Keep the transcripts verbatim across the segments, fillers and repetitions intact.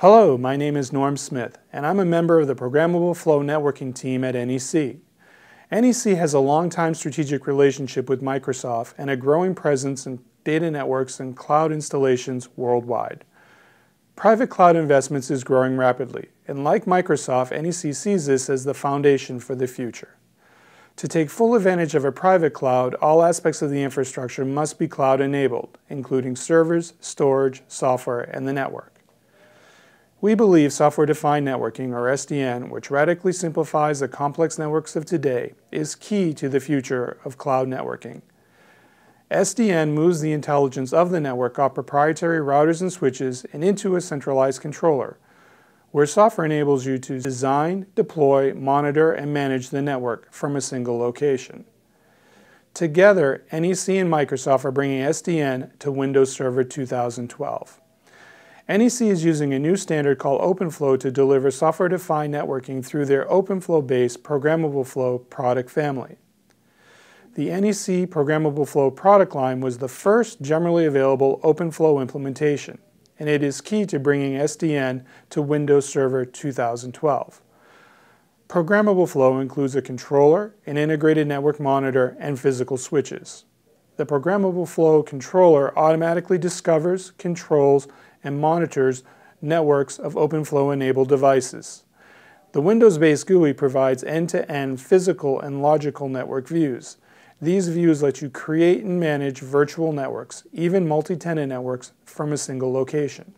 Hello, my name is Norm Smith, and I'm a member of the Programmable Flow networking team at N E C. N E C has a long-time strategic relationship with Microsoft and a growing presence in data networks and cloud installations worldwide. Private cloud investments is growing rapidly, and like Microsoft, N E C sees this as the foundation for the future. To take full advantage of a private cloud, all aspects of the infrastructure must be cloud-enabled, including servers, storage, software, and the network. We believe software-defined networking, or S D N, which radically simplifies the complex networks of today, is key to the future of cloud networking. S D N moves the intelligence of the network off proprietary routers and switches and into a centralized controller, where software enables you to design, deploy, monitor, and manage the network from a single location. Together, N E C and Microsoft are bringing S D N to Windows Server two thousand twelve. N E C is using a new standard called OpenFlow to deliver software-defined networking through their OpenFlow-based ProgrammableFlow product family. The N E C ProgrammableFlow product line was the first generally available OpenFlow implementation, and it is key to bringing S D N to Windows Server two thousand twelve. ProgrammableFlow includes a controller, an integrated network monitor, and physical switches. The ProgrammableFlow controller automatically discovers, controls, and monitors networks of OpenFlow-enabled devices. The Windows-based G U I provides end-to-end physical and logical network views. These views let you create and manage virtual networks, even multi-tenant networks, from a single location.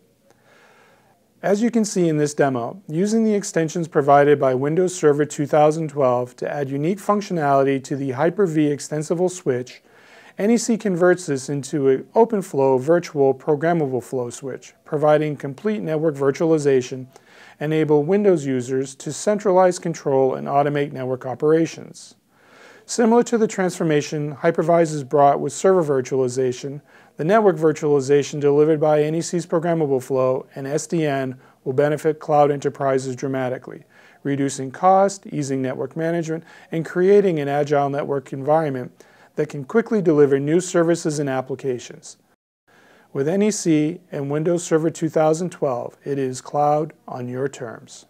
As you can see in this demo, using the extensions provided by Windows Server two thousand twelve to add unique functionality to the Hyper-V extensible switch, N E C converts this into an OpenFlow virtual programmable flow switch, providing complete network virtualization, enable Windows users to centralize control and automate network operations. Similar to the transformation hypervisors brought with server virtualization, the network virtualization delivered by N E C's ProgrammableFlow and S D N will benefit cloud enterprises dramatically, reducing cost, easing network management, and creating an agile network environment that can quickly deliver new services and applications. With N E C and Windows Server two thousand twelve, it is cloud on your terms.